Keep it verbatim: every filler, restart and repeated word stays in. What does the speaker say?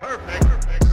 Perfect. Perfect.